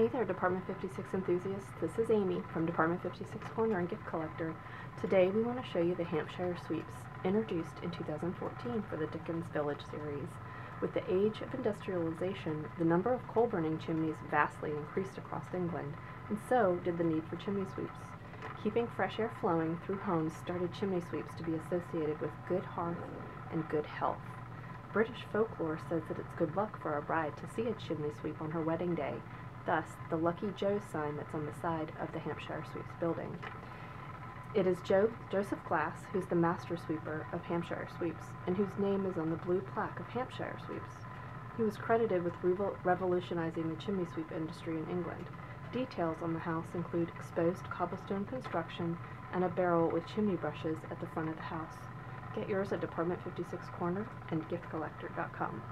Hey there, Department 56 enthusiasts. This is Amy from Department 56 Corner and Gift Collector. Today we want to show you the Hampshire Sweeps, introduced in 2014 for the Dickens Village series. With the age of industrialization, the number of coal-burning chimneys vastly increased across England, and so did the need for chimney sweeps. Keeping fresh air flowing through homes started chimney sweeps to be associated with good hearth and good health. British folklore says that it's good luck for a bride to see a chimney sweep on her wedding day, thus the Lucky Joe sign that's on the side of the Hampshire Sweeps building. It is Joseph Glass who's the master sweeper of Hampshire Sweeps, and whose name is on the blue plaque of Hampshire Sweeps. He was credited with revolutionizing the chimney sweep industry in England. Details on the house include exposed cobblestone construction and a barrel with chimney brushes at the front of the house. Get yours at Department 56 Corner and giftcollector.com.